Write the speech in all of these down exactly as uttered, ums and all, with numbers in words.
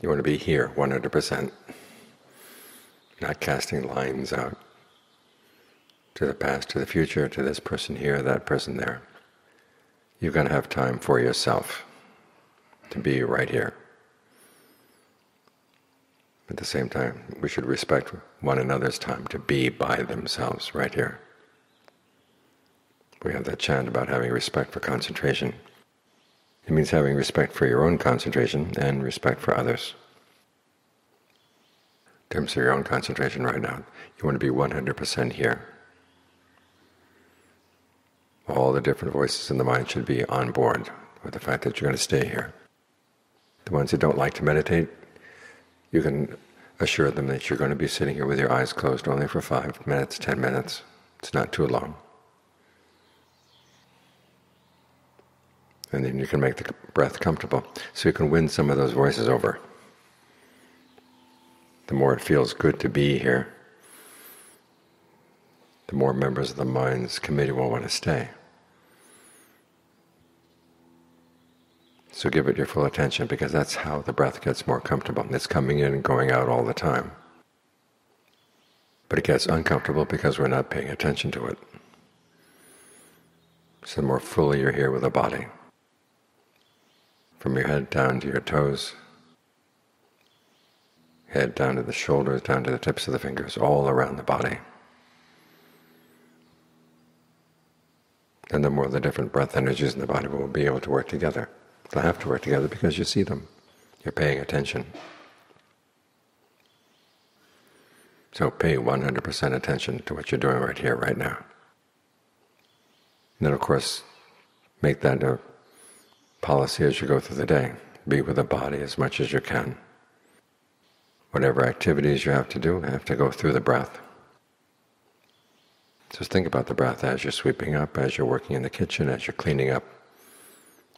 You want to be here one hundred percent, not casting lines out to the past, to the future, to this person here, that person there. You've got to have time for yourself to be right here. At the same time, we should respect one another's time to be by themselves right here. We have that chant about having respect for concentration. It means having respect for your own concentration and respect for others. In terms of your own concentration right now, you want to be one hundred percent here. All the different voices in the mind should be on board with the fact that you're going to stay here. The ones who don't like to meditate, you can assure them that you're going to be sitting here with your eyes closed only for five minutes, ten minutes. It's not too long. And then you can make the breath comfortable, so you can win some of those voices over. The more it feels good to be here, the more members of the mind's committee will want to stay. So give it your full attention, because that's how the breath gets more comfortable. It's coming in and going out all the time. But it gets uncomfortable because we're not paying attention to it. So the more fully you're here with the body, from your head down to your toes, head down to the shoulders, down to the tips of the fingers, all around the body. And the more the different breath energies in the body will be able to work together. They'll have to work together because you see them. You're paying attention. So pay one hundred percent attention to what you're doing right here, right now. And then, of course, make that a policy as you go through the day. Be with the body as much as you can. Whatever activities you have to do, have to go through the breath. Just think about the breath as you're sweeping up, as you're working in the kitchen, as you're cleaning up.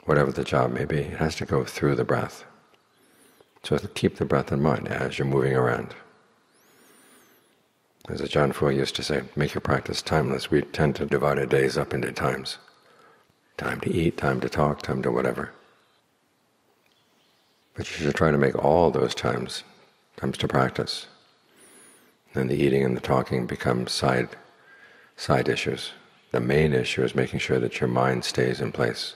Whatever the job may be, it has to go through the breath. So keep the breath in mind as you're moving around. As Ajaan Fuang used to say, make your practice timeless. We tend to divide our days up into times. Time to eat, time to talk, time to whatever. But you should try to make all those times, times to practice. Then the eating and the talking become side, side issues. The main issue is making sure that your mind stays in place.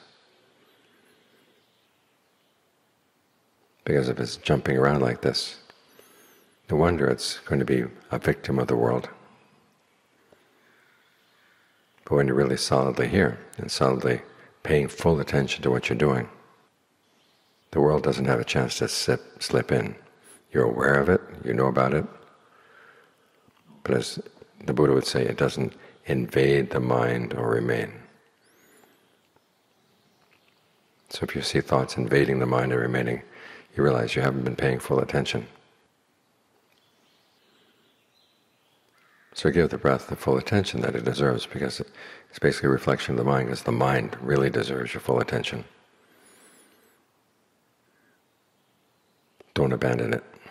Because if it's jumping around like this, no wonder it's going to be a victim of the world. But when you're really solidly here and solidly paying full attention to what you're doing, the world doesn't have a chance to slip, slip in. You're aware of it, you know about it, but as the Buddha would say, it doesn't invade the mind or remain. So if you see thoughts invading the mind or remaining, you realize you haven't been paying full attention. So give the breath the full attention that it deserves, because it's basically a reflection of the mind, because the mind really deserves your full attention. Don't abandon it.